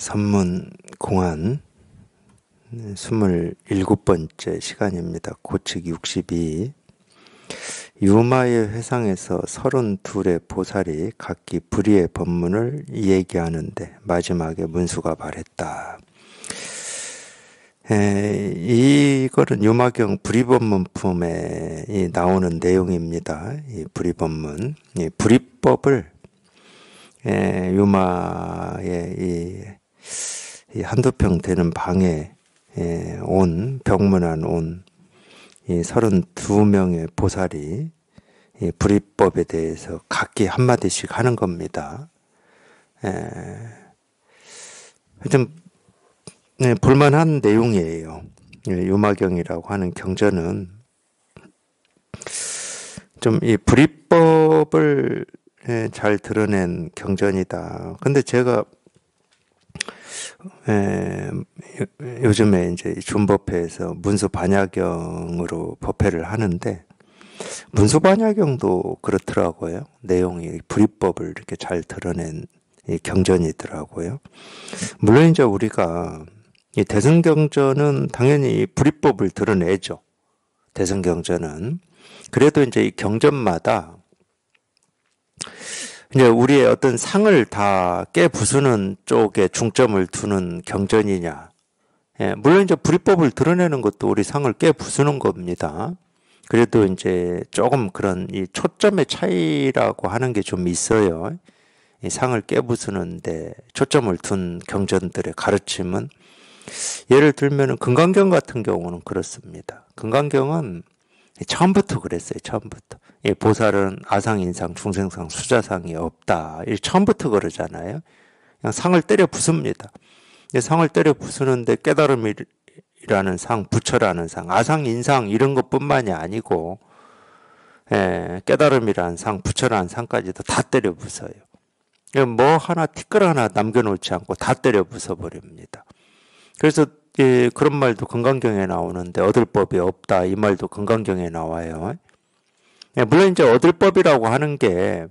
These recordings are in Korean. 선문공안 27번째 시간입니다. 고칙 62. 유마의 회상에서 32의 보살이 각기 불의의 법문을 얘기하는데 마지막에 문수가 말했다. 이거는 유마경 불의법문품에 나오는 내용입니다. 이 불의법문, 이 불의법을 유마의 이 한두 평 되는 방에 온 병문안 온 이 32명의 보살이 이 불의법에 대해서 각기 한마디씩 하는 겁니다. 좀 볼만한 내용이에요. 유마경이라고 하는 경전은 좀 이 불의법을 잘 드러낸 경전이다. 근데 제가 요즘에 이제 준법회에서 문수반야경으로 법회를 하는데 문수반야경도 그렇더라고요. 내용이 불의법을 이렇게 잘 드러낸 이 경전이더라고요. 물론 이제 우리가 이 대승경전은 당연히 불의법을 드러내죠. 대승경전은 그래도 이제 이 경전마다 이제 우리의 어떤 상을 다 깨부수는 쪽에 중점을 두는 경전이냐. 물론 이제 불의법을 드러내는 것도 우리 상을 깨부수는 겁니다. 그래도 이제 조금 그런 이 초점의 차이라고 하는 게 좀 있어요. 이 상을 깨부수는데 초점을 둔 경전들의 가르침은 예를 들면 금강경 같은 경우는 그렇습니다. 금강경은 처음부터 그랬어요. 처음부터 보살은 아상인상, 중생상, 수자상이 없다. 처음부터 그러잖아요. 그냥 상을 때려 부숩니다. 상을 때려 부수는데 깨달음이라는 상, 부처라는 상, 아상인상 이런 것뿐만이 아니고 깨달음이라는 상, 부처라는 상까지도 다 때려 부숴요. 뭐 하나 티끌 하나 남겨놓지 않고 다 때려 부숴버립니다. 그래서 그런 말도 금강경에 나오는데 얻을 법이 없다 이 말도 금강경에 나와요. 물론 이제 얻을 법이라고 하는 게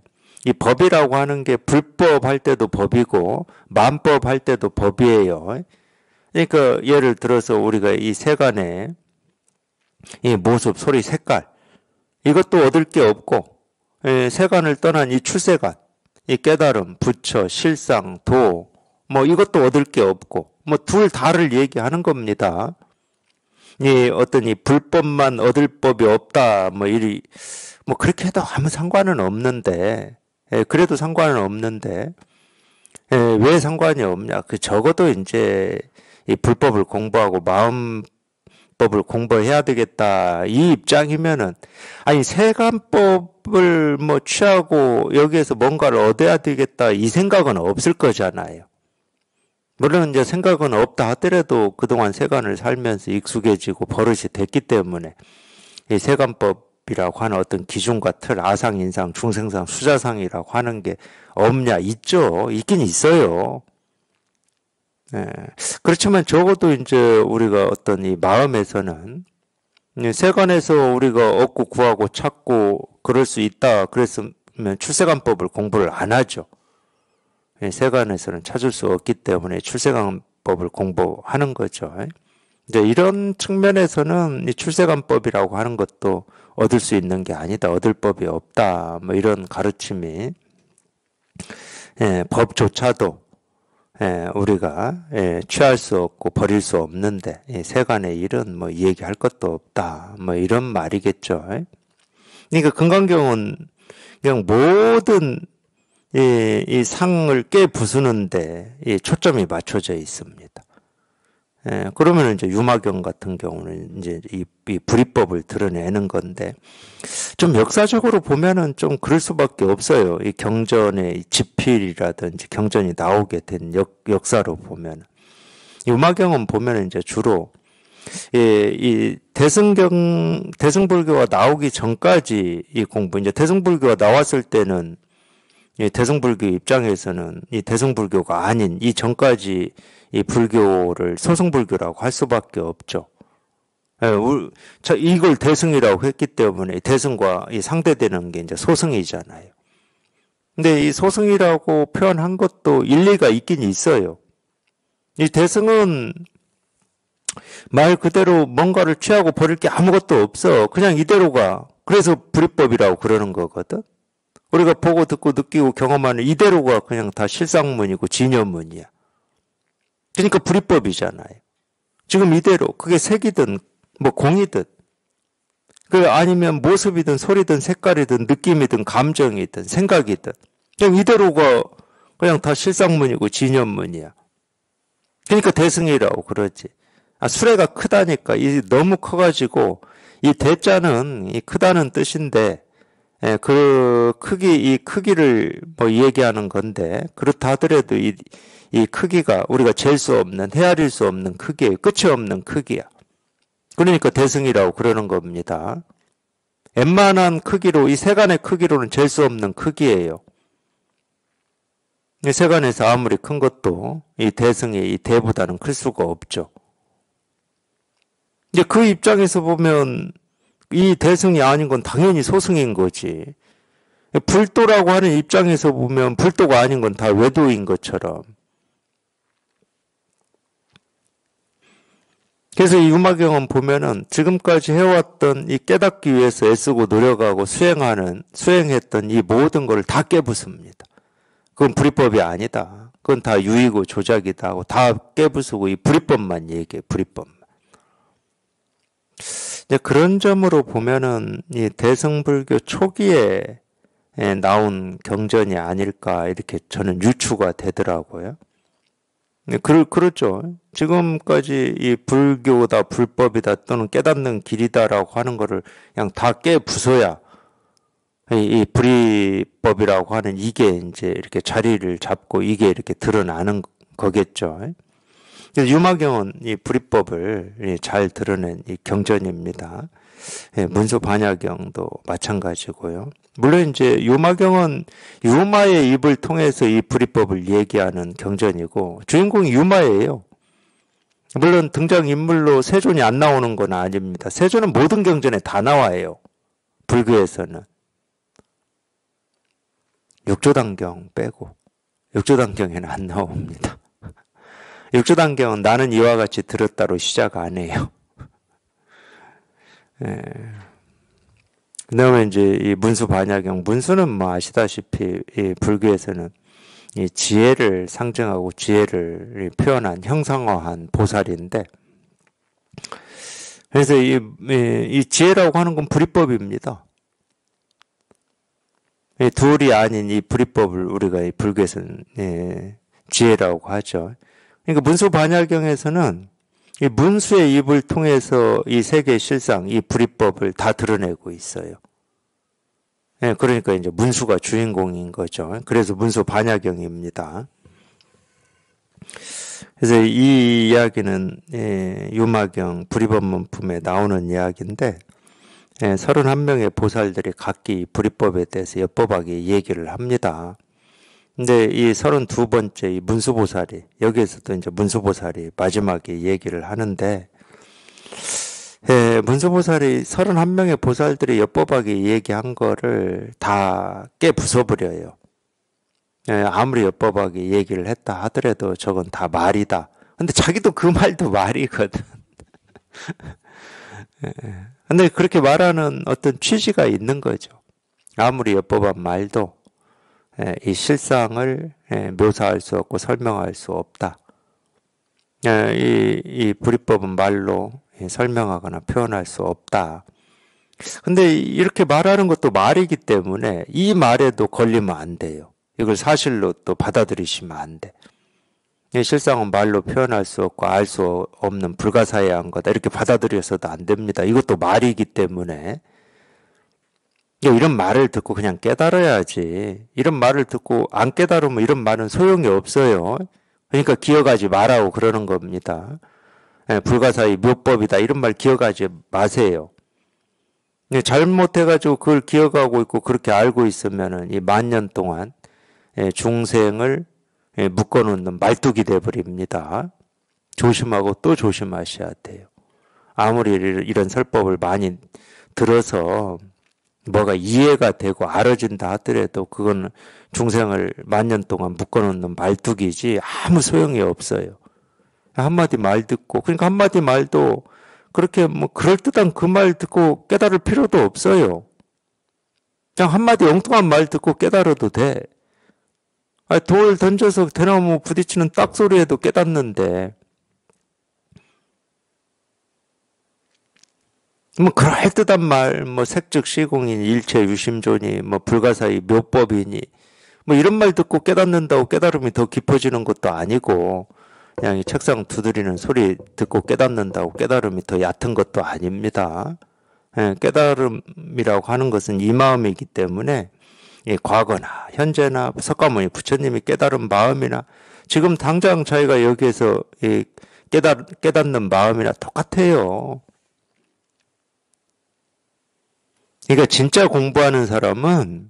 이 법이라고 하는 게 불법 할 때도 법이고 만법 할 때도 법이에요. 그러니까 예를 들어서 우리가 이 세간의 이 모습, 소리, 색깔 이것도 얻을 게 없고 세간을 떠난 이 출세간, 이 깨달음, 부처, 실상, 도 뭐 이것도 얻을 게 없고 뭐 둘 다를 얘기하는 겁니다. 이 어떤 이 불법만 얻을 법이 없다 뭐 그렇게 해도 아무 상관은 없는데 그래도 상관은 없는데 왜 상관이 없냐? 그 적어도 이제 이 불법을 공부하고 마음법을 공부해야 되겠다 이 입장이면은 아니 세간법을 뭐 취하고 여기에서 뭔가를 얻어야 되겠다 이 생각은 없을 거잖아요. 물론 이제 생각은 없다 하더라도 그동안 세간을 살면서 익숙해지고 버릇이 됐기 때문에 이 세간법이라고 하는 어떤 기준과 틀, 아상인상, 중생상, 수자상이라고 하는 게 없냐? 있죠. 있긴 있어요. 그렇지만 적어도 이제 우리가 어떤 이 마음에서는 세간에서 우리가 얻고 구하고 찾고 그럴 수 있다. 그랬으면 출세간법을 공부를 안 하죠. 세간에서는 찾을 수 없기 때문에 출세간법을 공부하는 거죠. 이제 이런 측면에서는 이 출세간법이라고 하는 것도 얻을 수 있는 게 아니다. 얻을 법이 없다. 뭐 이런 가르침이 법조차도 우리가 취할 수 없고 버릴 수 없는데 세간의 일은 뭐 얘기할 것도 없다. 뭐 이런 말이겠죠. 그러니까 금강경은 그냥 모든 이 상을 깨 부수는데 초점이 맞춰져 있습니다. 그러면 이제 유마경 같은 경우는 이제 이 불의법을 드러내는 건데 좀 역사적으로 보면은 좀 그럴 수밖에 없어요. 이 경전의 집필이라든지 경전이 나오게 된 역사로 보면 유마경은 보면 이제 주로 이 대승불교가 나오기 전까지 이 공부 이제 대승불교가 나왔을 때는 이 대승불교 입장에서는 이 대승불교가 아닌 이 전까지 이 불교를 소승불교라고 할 수밖에 없죠. 이걸 대승이라고 했기 때문에 대승과 상대되는 게 이제 소승이잖아요. 근데 이 소승이라고 표현한 것도 일리가 있긴 있어요. 이 대성은 말 그대로 뭔가를 취하고 버릴 게 아무것도 없어. 그냥 이대로가. 그래서 불이법이라고 그러는 거거든. 우리가 보고 듣고 느끼고 경험하는 이대로가 그냥 다 실상문이고 진여문이야. 그러니까 불이법이잖아요. 지금 이대로. 그게 색이든 뭐 공이든 그 아니면 모습이든 소리든 색깔이든 느낌이든 감정이든 생각이든 그냥 이대로가 그냥 다 실상문이고 진여문이야. 그러니까 대승이라고 그러지. 아, 수레가 크다니까. 이 너무 커가지고 이 대자는 이 크다는 뜻인데 예, 그 크기 이 크기를 뭐 얘기하는 건데 그렇다 하더라도 이 크기가 우리가 잴 수 없는 헤아릴 수 없는 크기예요. 끝이 없는 크기야. 그러니까 대승이라고 그러는 겁니다. 웬만한 크기로 이 세간의 크기로는 잴 수 없는 크기예요. 이 세간에서 아무리 큰 것도 이 대승의 이 대보다는 클 수가 없죠. 이제 그 입장에서 보면 이 대승이 아닌 건 당연히 소승인 거지. 불도라고 하는 입장에서 보면 불도가 아닌 건 다 외도인 것처럼. 그래서 이 유마경은 보면은 지금까지 해왔던 이 깨닫기 위해서 애쓰고 노력하고 수행했던 이 모든 걸 다 깨부숩니다. 그건 불이법이 아니다. 그건 다 유의고 조작이다 하고 다 깨부수고 이 불이법만 얘기해, 불이법만. 그런 점으로 보면은 이 대승불교 초기에 나온 경전이 아닐까 이렇게 저는 유추가 되더라고요. 그렇죠. 지금까지 이 불교다 불법이다 또는 깨닫는 길이다라고 하는 거를 그냥 다 깨부숴야 이 불이법이라고 하는 이게 이제 이렇게 자리를 잡고 이게 이렇게 드러나는 거겠죠. 유마경은 이 불이법을 잘 드러낸 이 경전입니다. 문수반야경도 마찬가지고요. 물론 이제 유마경은 유마의 입을 통해서 이 불이법을 얘기하는 경전이고 주인공이 유마예요. 물론 등장인물로 세존이 안 나오는 건 아닙니다. 세존은 모든 경전에 다 나와요. 불교에서는. 육조단경 빼고 육조단경에는 안 나옵니다. 육조단경은 나는 이와 같이 들었다로 시작 안 해요. 예. 그 다음에 이제 이 문수반야경, 문수는 뭐 아시다시피 이 불교에서는 이 지혜를 상징하고 지혜를 표현한 형상화한 보살인데, 그래서 이 지혜라고 하는 건 불이법입니다. 이 둘이 아닌 이 불이법을 우리가 이 불교에서는 예, 지혜라고 하죠. 그러니까 문수반야경에서는 이 문수의 입을 통해서 이 세계 실상, 이 불이법을 다 드러내고 있어요. 예, 그러니까 이제 문수가 주인공인 거죠. 그래서 문수반야경입니다. 그래서 이 이야기는 예, 유마경 불이법 문품에 나오는 이야기인데, 예, 31명의 보살들이 각기 불이법에 대해서 엿보박이 얘기를 합니다. 근데 이 32번째 이 문수보살이, 여기에서도 이제 문수보살이 마지막에 얘기를 하는데, 예, 문수보살이 31명의 보살들이 엿보박이 얘기한 거를 다 깨부숴버려요. 예, 아무리 엿보박이 얘기를 했다 하더라도 저건 다 말이다. 근데 자기도 그 말도 말이거든. 예, 근데 그렇게 말하는 어떤 취지가 있는 거죠. 아무리 엿보박 말도 이 실상을 묘사할 수 없고 설명할 수 없다. 이 불이법은 말로 설명하거나 표현할 수 없다. 근데 이렇게 말하는 것도 말이기 때문에 이 말에도 걸리면 안 돼요. 이걸 사실로 또 받아들이시면 안 돼. 이 실상은 말로 표현할 수 없고 알 수 없는 불가사의한 거다. 이렇게 받아들여서도 안 됩니다. 이것도 말이기 때문에. 이런 말을 듣고 그냥 깨달아야지. 이런 말을 듣고 안 깨달으면 이런 말은 소용이 없어요. 그러니까 기억하지 말라고 그러는 겁니다. 예, 불가사의 묘법이다. 이런 말 기억하지 마세요. 예, 잘못해가지고 그걸 기억하고 있고 그렇게 알고 있으면은 이 만년 동안 예, 중생을 예, 묶어놓는 말뚝이 돼버립니다. 조심하고 또 조심하셔야 돼요. 아무리 이런 설법을 많이 들어서 뭐가 이해가 되고 알아진다 하더라도 그건 중생을 만년 동안 묶어놓는 말뚝이지 아무 소용이 없어요. 한마디 말 듣고, 그러니까 한마디 말도 그렇게 뭐 그럴듯한 그 말 듣고 깨달을 필요도 없어요. 그냥 한마디 엉뚱한 말 듣고 깨달아도 돼. 아니, 돌 던져서 대나무 부딪히는 딱 소리에도 깨닫는데, 뭐 그럴듯한 말, 뭐 색즉시공이니 일체유심조니 뭐 불가사의 묘법이니 뭐 이런 말 듣고 깨닫는다고 깨달음이 더 깊어지는 것도 아니고, 그냥 이 책상 두드리는 소리 듣고 깨닫는다고 깨달음이 더 얕은 것도 아닙니다. 예, 깨달음이라고 하는 것은 이 마음이기 때문에, 예, 과거나 현재나 석가모니 부처님이 깨달은 마음이나 지금 당장 저희가 여기에서 예, 깨닫는 마음이나 똑같아요. 그러니까 진짜 공부하는 사람은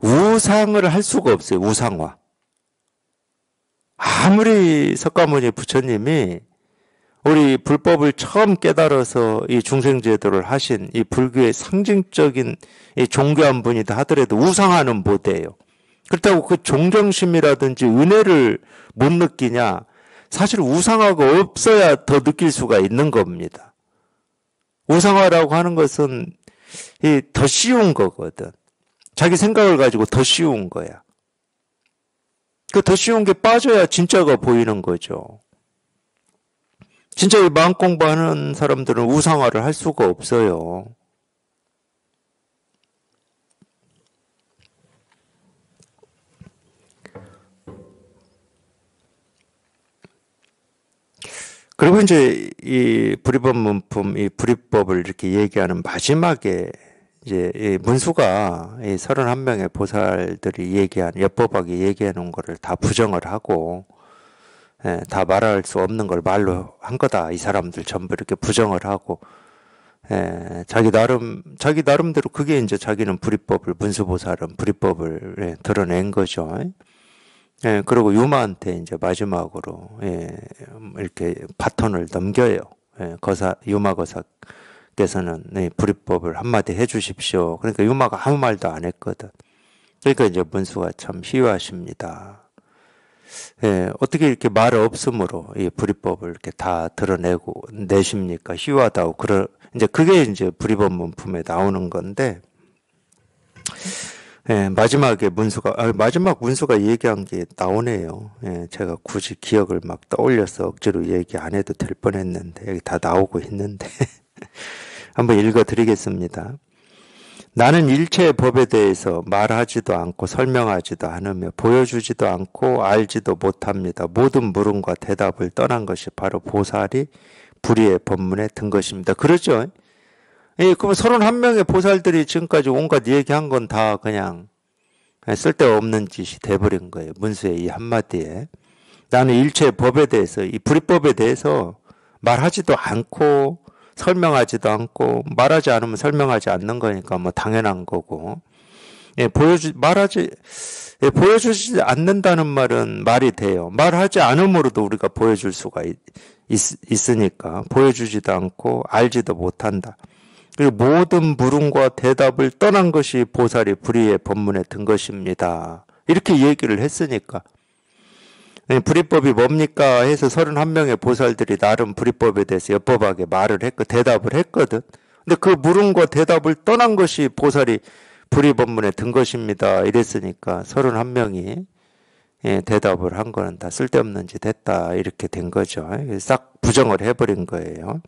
우상을 할 수가 없어요. 우상화. 아무리 석가모니 부처님이 우리 불법을 처음 깨달아서 이 중생제도를 하신 이 불교의 상징적인 이 종교한 분이다 하더라도 우상화는 못해요. 그렇다고 그 존경심이라든지 은혜를 못 느끼냐? 사실 우상화가 없어야 더 느낄 수가 있는 겁니다. 우상화라고 하는 것은 이 더 쉬운 거거든. 자기 생각을 가지고 더 쉬운 거야. 그 더 쉬운 게 빠져야 진짜가 보이는 거죠. 진짜 이 마음 공부하는 사람들은 우상화를 할 수가 없어요. 그리고 이제 이 불이법 문품, 이 불이법을 이렇게 얘기하는 마지막에 이제 이 문수가 이 31명의 보살들이 얘기한, 여법하게 얘기해 놓은 거를 다 부정을 하고, 예, 다 말할 수 없는 걸 말로 한 거다. 이 사람들 전부 이렇게 부정을 하고, 예, 자기 나름대로 그게 이제 자기는 불이법을, 문수보살은 불이법을, 예, 드러낸 거죠. 예, 그리고 유마한테 이제 마지막으로, 예, 이렇게 바톤을 넘겨요. 예, 유마거사께서는 네, 불이법을 한마디 해주십시오. 그러니까 유마가 아무 말도 안 했거든. 그러니까 이제 문수가 참 희유하십니다. 예, 어떻게 이렇게 말 없음으로 이 불이법을 이렇게 다 드러내고 내십니까? 희유하다고. 이제 그게 이제 불이법 문품에 나오는 건데, 예, 마지막에 문수가 얘기한 게 나오네요. 예, 제가 굳이 기억을 막 떠올려서 억지로 얘기 안 해도 될 뻔했는데 여기 다 나오고 있는데 한번 읽어드리겠습니다. 나는 일체의 법에 대해서 말하지도 않고 설명하지도 않으며 보여주지도 않고 알지도 못합니다. 모든 물음과 대답을 떠난 것이 바로 보살이 불의의 법문에 든 것입니다. 그렇죠? 예, 그럼 31명의 보살들이 지금까지 온갖 얘기한 건 다 그냥 쓸데없는 짓이 돼버린 거예요. 문수의 이 한마디에. 나는 일체의 법에 대해서, 이 불이법에 대해서 말하지도 않고 설명하지도 않고, 말하지 않으면 설명하지 않는 거니까 뭐 당연한 거고, 예, 보여주지 않는다는 말은 말이 돼요. 말하지 않음으로도 우리가 보여줄 수가 있으니까, 보여주지도 않고 알지도 못한다. 그리고 모든 물음과 대답을 떠난 것이 보살이 불의의 법문에 든 것입니다. 이렇게 얘기를 했으니까. 불이법이 뭡니까? 해서 31명의 보살들이 나름 불이법에 대해서 여법하게 말을 했고 대답을 했거든. 근데 그 물음과 대답을 떠난 것이 보살이 불이법문에 든 것입니다. 이랬으니까 31명이 예, 대답을 한 거는 다 쓸데없는 짓 했다. 이렇게 된 거죠. 싹 부정을 해버린 거예요.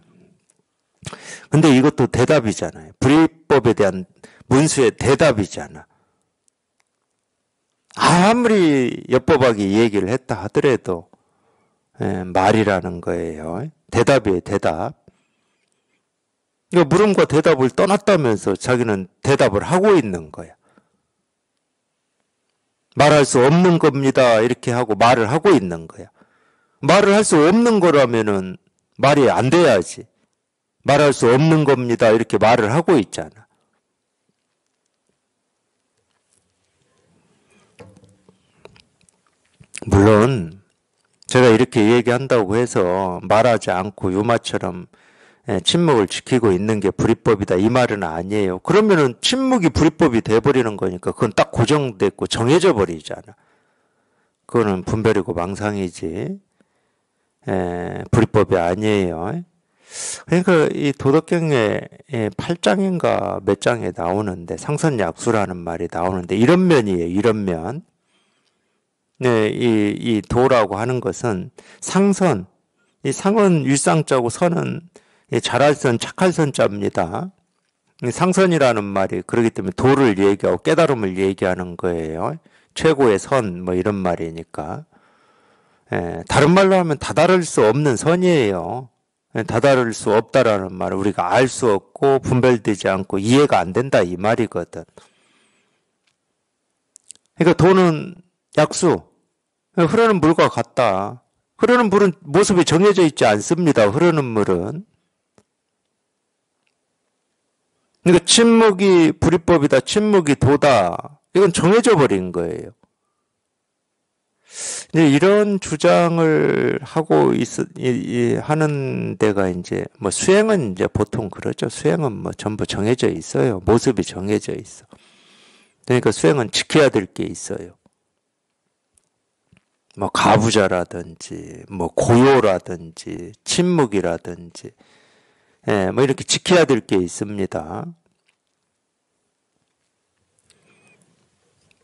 근데 이것도 대답이잖아요. 불이법에 대한 문수의 대답이잖아. 아무리 여법하게 얘기를 했다 하더라도, 예, 말이라는 거예요. 대답이에요, 대답. 이거 물음과 대답을 떠났다면서 자기는 대답을 하고 있는 거야. 말할 수 없는 겁니다. 이렇게 하고 말을 하고 있는 거야. 말을 할 수 없는 거라면은 말이 안 돼야지. 말할 수 없는 겁니다. 이렇게 말을 하고 있잖아. 물론 제가 이렇게 얘기한다고 해서 말하지 않고 유마처럼 침묵을 지키고 있는 게 불이법이다 이 말은 아니에요. 그러면은 침묵이 불이법이 돼버리는 거니까 그건 딱 고정됐고 정해져 버리잖아. 그거는 분별이고 망상이지. 불법이 아니에요. 그러니까 이 도덕경의 8장인가 몇 장에 나오는데 상선약수라는 말이 나오는데 이런 면이에요. 이런 면. 네, 이 도라고 하는 것은 상선, 이 상은 윗상자고 선은 잘할선, 착할선자입니다. 상선이라는 말이 그렇기 때문에 도를 얘기하고 깨달음을 얘기하는 거예요. 최고의 선, 뭐 이런 말이니까. 예, 다른 말로 하면 다다를 수 없는 선이에요. 다다를 수 없다라는 말은 우리가 알 수 없고 분별되지 않고 이해가 안 된다 이 말이거든. 그러니까 도는 약수, 흐르는 물과 같다. 흐르는 물은 모습이 정해져 있지 않습니다. 흐르는 물은. 그러니까 침묵이 불이법이다, 침묵이 도다. 이건 정해져 버린 거예요. 이제 이런 주장을 하고 하는 데가 이제 뭐 수행은 이제 보통 그렇죠. 수행은 뭐 전부 정해져 있어요. 모습이 정해져 있어. 그러니까 수행은 지켜야 될 게 있어요. 뭐 가부좌라든지, 뭐 고요라든지, 침묵이라든지, 예, 뭐 이렇게 지켜야 될 게 있습니다.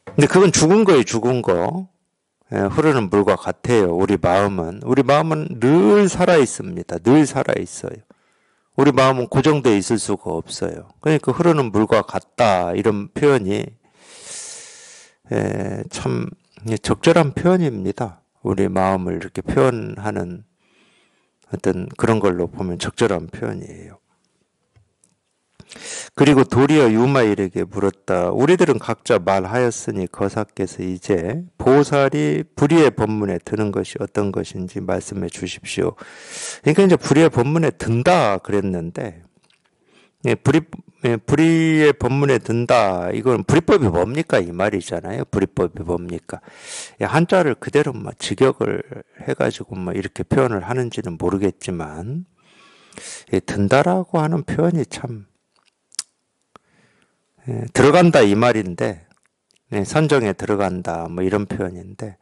근데 그건 죽은 거예요, 죽은 거. 예, 흐르는 물과 같아요. 우리 마음은. 우리 마음은 늘 살아있습니다. 늘 살아있어요. 우리 마음은 고정되어 있을 수가 없어요. 그러니까 흐르는 물과 같다. 이런 표현이, 예, 참 적절한 표현입니다. 우리 마음을 이렇게 표현하는 어떤 그런 걸로 보면 적절한 표현이에요. 그리고 도리어 유마일에게 물었다. 우리들은 각자 말하였으니 거사께서 이제 보살이 불의의 법문에 드는 것이 어떤 것인지 말씀해 주십시오. 그러니까 이제 불의의 법문에 든다 그랬는데 불의의 법문에 든다. 이건 불의법이 뭡니까? 이 말이잖아요. 불의법이 뭡니까? 한자를 그대로 막 직역을 해가지고 막 이렇게 표현을 하는지는 모르겠지만 든다라고 하는 표현이 참 들어간다 이 말인데 선정에 들어간다 뭐 이런 표현인데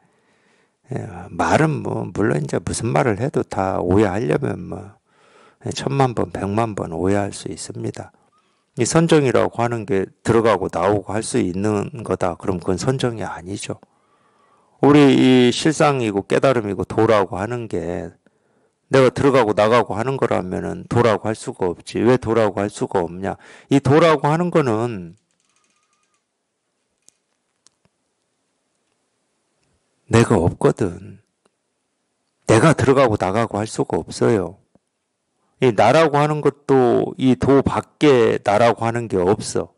말은 뭐 물론 이제 무슨 말을 해도 다 오해하려면 뭐 1000만 번, 100만 번 오해할 수 있습니다. 이 선정이라고 하는 게 들어가고 나오고 할 수 있는 거다. 그럼 그건 선정이 아니죠. 우리 이 실상이고 깨달음이고 도라고 하는 게 내가 들어가고 나가고 하는 거라면은 도라고 할 수가 없지. 왜 도라고 할 수가 없냐? 이 도라고 하는 거는 내가 없거든. 내가 들어가고 나가고 할 수가 없어요. 이 나라고 하는 것도 이 도 밖에 나라고 하는 게 없어.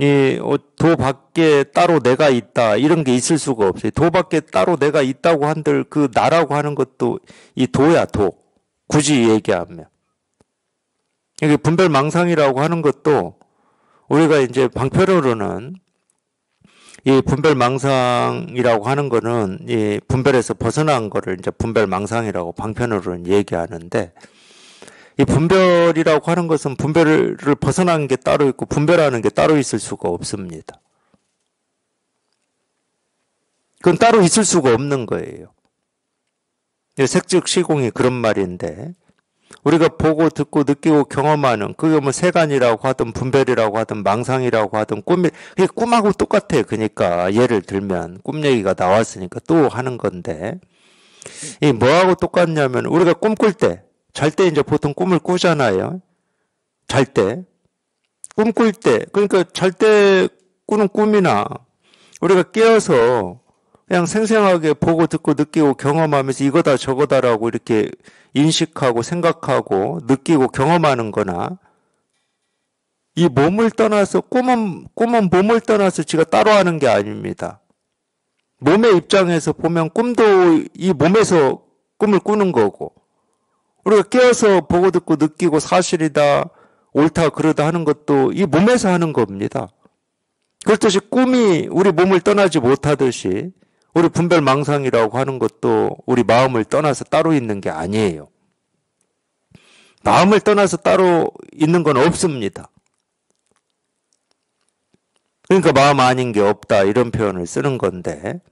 이 도 밖에 따로 내가 있다 이런 게 있을 수가 없어요. 도 밖에 따로 내가 있다고 한들 그 나라고 하는 것도 이 도야 도. 굳이 얘기하면. 이게 분별망상이라고 하는 것도 우리가 이제 방편으로는 이 분별망상이라고 하는 거는 이 분별에서 벗어난 거를 이제 분별망상이라고 방편으로는 얘기하는데 이 분별이라고 하는 것은 분별을 벗어나는 게 따로 있고 분별하는 게 따로 있을 수가 없습니다. 그건 따로 있을 수가 없는 거예요. 색즉시공이 그런 말인데 우리가 보고 듣고 느끼고 경험하는 그게 뭐 세간이라고 하든 분별이라고 하든 망상이라고 하든 꿈이 그게 꿈하고 똑같아요. 그러니까 예를 들면 꿈 얘기가 나왔으니까 또 하는 건데 이 뭐하고 똑같냐면 우리가 꿈꿀 때 잘 때 이제 보통 꿈을 꾸잖아요. 잘 때. 꿈꿀 때. 그러니까 잘 때 꾸는 꿈이나 우리가 깨어서 그냥 생생하게 보고 듣고 느끼고 경험하면서 이거다 저거다라고 이렇게 인식하고 생각하고 느끼고 경험하는 거나 이 몸을 떠나서 꿈은 몸을 떠나서 지가 따로 하는 게 아닙니다. 몸의 입장에서 보면 꿈도 이 몸에서 꿈을 꾸는 거고 우리가 깨어서 보고 듣고 느끼고 사실이다, 옳다, 그러다 하는 것도 이 몸에서 하는 겁니다. 그렇듯이 꿈이 우리 몸을 떠나지 못하듯이 우리 분별망상이라고 하는 것도 우리 마음을 떠나서 따로 있는 게 아니에요. 마음을 떠나서 따로 있는 건 없습니다. 그러니까 마음 아닌 게 없다 이런 표현을 쓰는 건데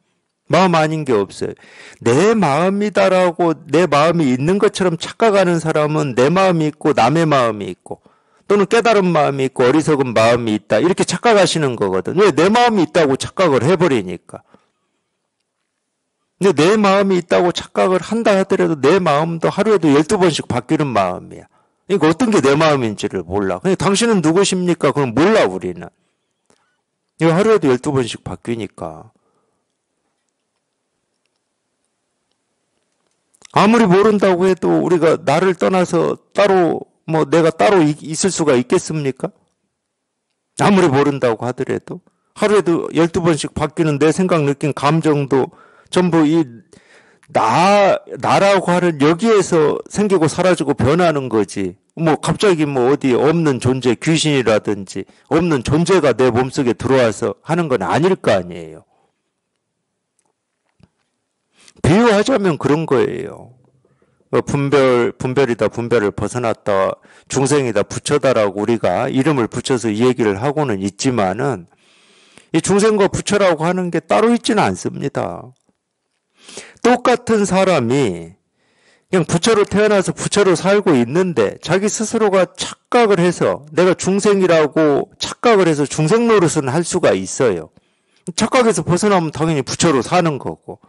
마음 아닌 게 없어요. 내 마음이다라고 내 마음이 있는 것처럼 착각하는 사람은 내 마음이 있고 남의 마음이 있고 또는 깨달은 마음이 있고 어리석은 마음이 있다 이렇게 착각하시는 거거든요. 왜? 내 마음이 있다고 착각을 해버리니까. 근데 내 마음이 있다고 착각을 한다 하더라도 내 마음도 하루에도 12번씩 바뀌는 마음이야. 그러니까 어떤 게 내 마음인지를 몰라. 그냥 당신은 누구십니까? 그럼 몰라 우리는. 이거 하루에도 12번씩 바뀌니까. 아무리 모른다고 해도 우리가 나를 떠나서 따로 뭐 내가 따로 있을 수가 있겠습니까? 아무리 모른다고 하더라도 하루에도 12번씩 바뀌는 내 생각, 느낌, 감정도 전부 이 나라고 하는 여기에서 생기고 사라지고 변하는 거지. 뭐 갑자기 뭐 어디 없는 존재, 귀신이라든지 없는 존재가 내 몸속에 들어와서 하는 건 아닐 거 아니에요. 비유하자면 그런 거예요. 분별이다, 분별을 벗어났다, 중생이다, 부처다라고 우리가 이름을 붙여서 이 얘기를 하고는 있지만은 이 중생과 부처라고 하는 게 따로 있지는 않습니다. 똑같은 사람이 그냥 부처로 태어나서 부처로 살고 있는데 자기 스스로가 착각을 해서 내가 중생이라고 착각을 해서 중생 노릇은 할 수가 있어요. 착각에서 벗어나면 당연히 부처로 사는 거고.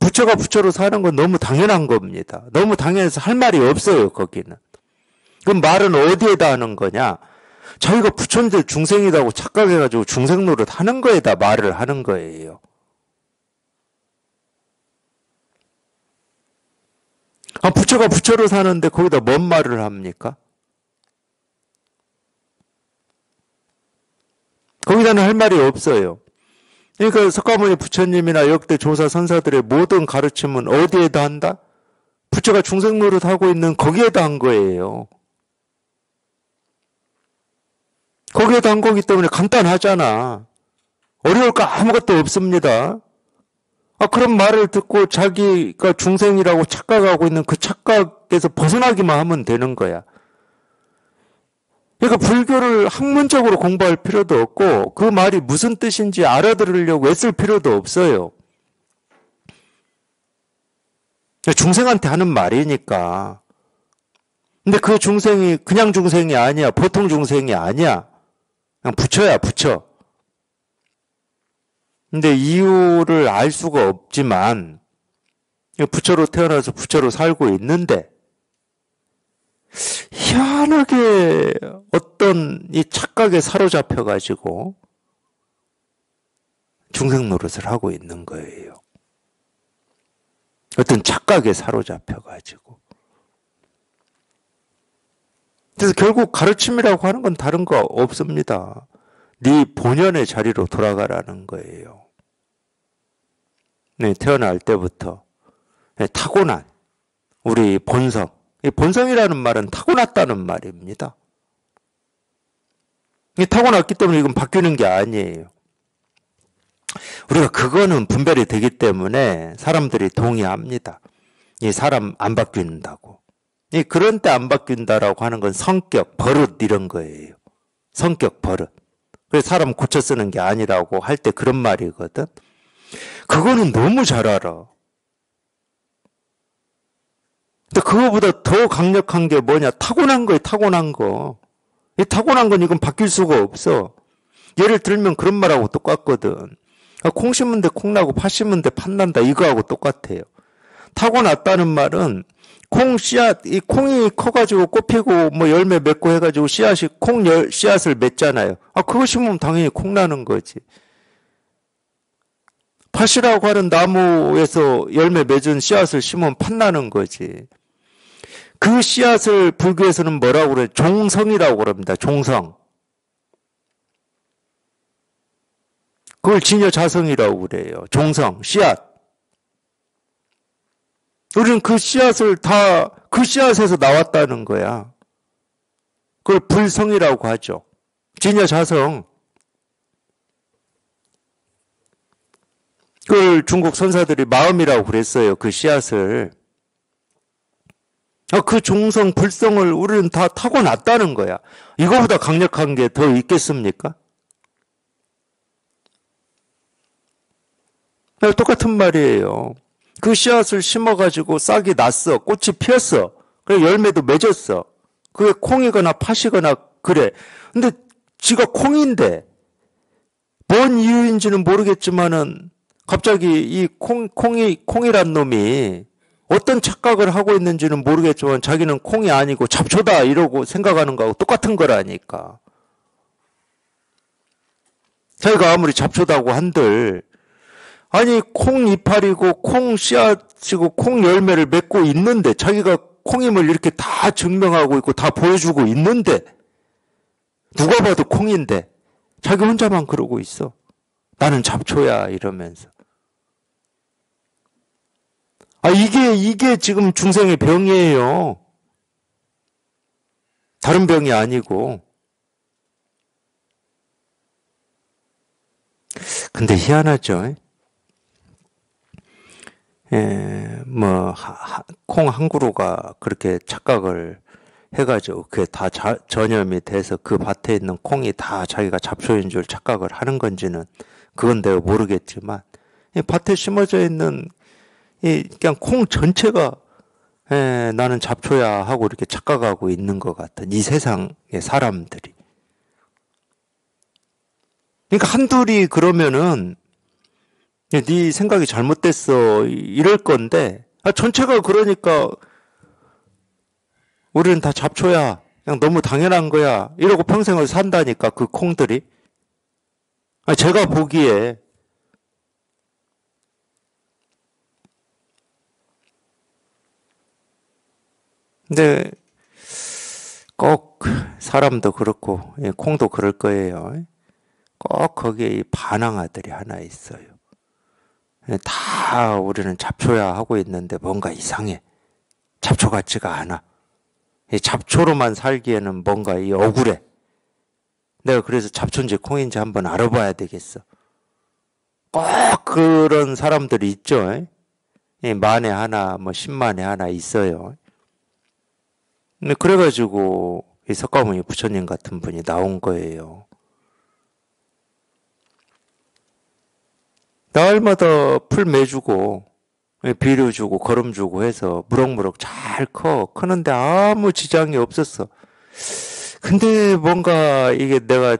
부처가 부처로 사는 건 너무 당연한 겁니다. 너무 당연해서 할 말이 없어요, 거기는. 그럼 말은 어디에다 하는 거냐? 자기가 부처인데 중생이라고 착각해가지고 중생 노릇 하는 거에다 말을 하는 거예요. 아, 부처가 부처로 사는데 거기다 뭔 말을 합니까? 거기다는 할 말이 없어요. 그러니까 석가모니 부처님이나 역대 조사 선사들의 모든 가르침은 어디에다 한다? 부처가 중생 노릇하고 있는 거기에다 한 거예요. 거기에다 한 거기 때문에 간단하잖아. 어려울 거 아무것도 없습니다. 아, 그런 말을 듣고 자기가 중생이라고 착각하고 있는 그 착각에서 벗어나기만 하면 되는 거야. 그러니까 불교를 학문적으로 공부할 필요도 없고 그 말이 무슨 뜻인지 알아들으려고 애쓸 필요도 없어요. 중생한테 하는 말이니까. 근데 그 중생이 그냥 중생이 아니야. 보통 중생이 아니야. 그냥 부처야, 부처. 근데 이유를 알 수가 없지만 부처로 태어나서 부처로 살고 있는데 희한하게 어떤 이 착각에 사로잡혀가지고 중생 노릇을 하고 있는 거예요. 어떤 착각에 사로잡혀가지고. 그래서 결국 가르침이라고 하는 건 다른 거 없습니다. 네 본연의 자리로 돌아가라는 거예요. 네, 태어날 때부터 네, 타고난 우리 본성. 이 본성이라는 말은 타고났다는 말입니다. 이 타고났기 때문에 이건 바뀌는 게 아니에요. 우리가 그거는 분별이 되기 때문에 사람들이 동의합니다. 이 사람 안 바뀐다고. 이 그런 때 안 바뀐다라고 하는 건 성격, 버릇 이런 거예요. 성격, 버릇. 그래서 사람 고쳐 쓰는 게 아니라고 할 때 그런 말이거든. 그거는 너무 잘 알아. 근데 그거보다 더 강력한 게 뭐냐? 타고난 거예요, 타고난 거. 이 타고난 건 이건 바뀔 수가 없어. 예를 들면 그런 말하고 똑같거든. 콩 심은 데 콩 나고 팥 심은 데 팥 난다. 이거하고 똑같아요. 타고났다는 말은 콩 씨앗, 이 콩이 커가지고 꽃 피고 뭐 열매 맺고 해가지고 씨앗이, 씨앗을 맺잖아요. 아, 그거 심으면 당연히 콩 나는 거지. 팥이라고 하는 나무에서 열매 맺은 씨앗을 심으면 팥 나는 거지. 그 씨앗을 불교에서는 뭐라고 그래요? 종성이라고 그럽니다. 종성. 그걸 진여자성이라고 그래요. 종성, 씨앗. 우리는 그 씨앗을 다, 그 씨앗에서 나왔다는 거야. 그걸 불성이라고 하죠. 진여자성. 그걸 중국 선사들이 마음이라고 그랬어요. 그 씨앗을. 그 종성, 불성을 우리는 다 타고났다는 거야. 이거보다 강력한 게 더 있겠습니까? 똑같은 말이에요. 그 씨앗을 심어가지고 싹이 났어. 꽃이 피었어. 그래, 열매도 맺었어. 그게 콩이거나 팥이거나 그래. 근데 지가 콩인데, 뭔 이유인지는 모르겠지만은, 갑자기 이 콩이란 놈이 어떤 착각을 하고 있는지는 모르겠지만, 자기는 콩이 아니고 잡초다, 이러고 생각하는 거하고 똑같은 거라니까. 자기가 아무리 잡초다고 한들, 아니, 콩 이파리고, 콩 씨앗이고, 콩 열매를 맺고 있는데, 자기가 콩임을 이렇게 다 증명하고 있고, 다 보여주고 있는데, 누가 봐도 콩인데, 자기 혼자만 그러고 있어. 나는 잡초야, 이러면서. 아, 이게 지금 중생의 병이에요. 다른 병이 아니고. 근데 희한하죠. 예, 뭐, 콩 한 그루가 그렇게 착각을 해가지고, 그게 다 전염이 돼서 그 밭에 있는 콩이 다 자기가 잡초인 줄 착각을 하는 건지는 그건 내가 모르겠지만, 이 밭에 심어져 있는, 이, 그냥 콩 전체가, 예, 나는 잡초야 하고 이렇게 착각하고 있는 것 같은 이 세상의 사람들이. 그러니까 한둘이 그러면은, 네 생각이 잘못됐어 이럴 건데, 아, 전체가 그러니까 우리는 다 잡초야, 그냥 너무 당연한 거야 이러고 평생을 산다니까 그 콩들이. 아, 제가 보기에 근데 꼭 사람도 그렇고 콩도 그럴 거예요. 꼭 거기에 반항 아들이 하나 있어요. 다 우리는 잡초야 하고 있는데 뭔가 이상해. 잡초 같지가 않아. 이 잡초로만 살기에는 뭔가 이 억울해. 내가 그래서 잡초인지 콩인지 한번 알아봐야 되겠어. 꼭 그런 사람들이 있죠. 만에 하나, 뭐 10만에 하나 있어요. 근데 그래가지고 이 석가모니 부처님 같은 분이 나온 거예요. 날마다 풀 매주고 비료 주고 거름 주고 해서 무럭무럭 잘 커. 크는데 아무 지장이 없었어. 근데 뭔가 이게 내가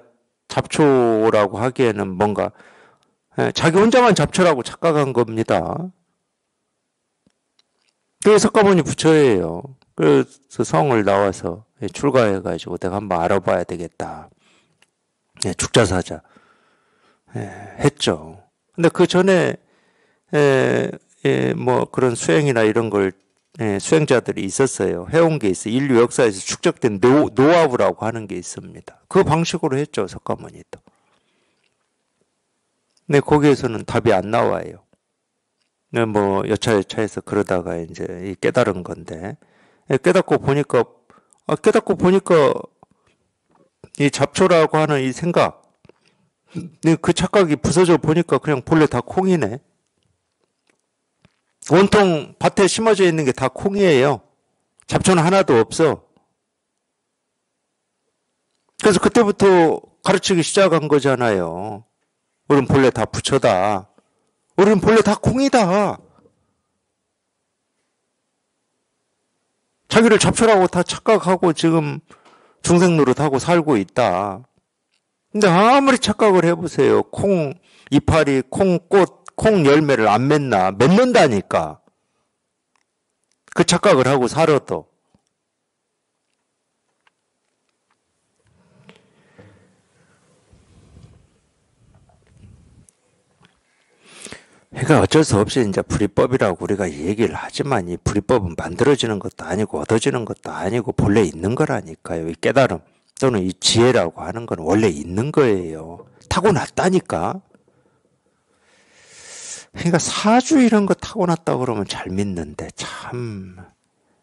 잡초라고 하기에는 뭔가 자기 혼자만 잡초라고 착각한 겁니다. 그래서 석가모니 부처예요. 그래서 성을 나와서 출가해가지고 내가 한번 알아봐야 되겠다. 죽자사자 했죠. 근데 그 전에, 뭐, 그런 수행이나 이런 걸, 수행자들이 있었어요. 해온 게 있어요. 인류 역사에서 축적된 노하우라고 하는 게 있습니다. 그 방식으로 했죠, 석가모니도. 근데 거기에서는 답이 안 나와요. 뭐, 여차여차해서 그러다가 이제 깨달은 건데, 깨닫고 보니까, 이 잡초라고 하는 이 생각, 그 착각이 부서져 보니까 그냥 본래 다 콩이네. 온통 밭에 심어져 있는 게 다 콩이에요. 잡초는 하나도 없어. 그래서 그때부터 가르치기 시작한 거잖아요. 우린 본래 다 부처다. 우린 본래 다 콩이다. 자기를 잡초라고 다 착각하고 지금 중생 노릇하고 살고 있다. 근데 아무리 착각을 해보세요. 콩 이파리, 콩꽃, 콩 열매를 안 맺나? 맺는다니까. 그 착각을 하고 살아도. 그러니까 어쩔 수 없이 이제 불이법이라고 우리가 얘기를 하지만 이 불이법은 만들어지는 것도 아니고 얻어지는 것도 아니고 본래 있는 거라니까요. 이 깨달음. 또는 이 지혜라고 하는 건 원래 있는 거예요. 타고났다니까. 그러니까 사주 이런 거 타고났다고 그러면 잘 믿는데 참